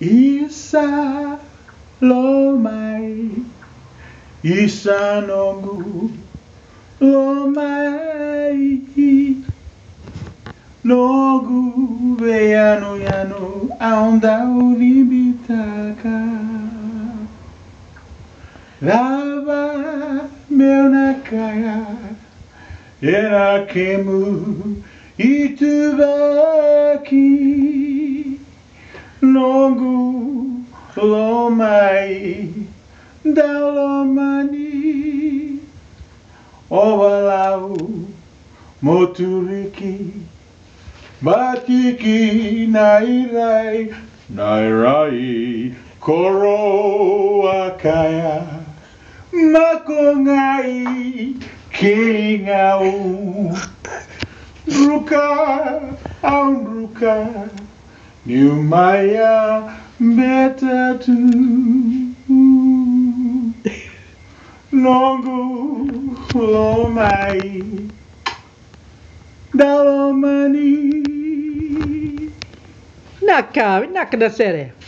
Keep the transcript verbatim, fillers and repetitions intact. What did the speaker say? Isa lomai, Isa nongu lomai, nogu veyano yano aonda unibitaka, lava meu nakaya, erakemu itubaki, nogu lomai dalomani, ovalau moturiki batiki nairai nairai koro akaya makongai kingau ruka aunruka niumaya beta tu longu lomai dalomani. Nakka, nakka da sere.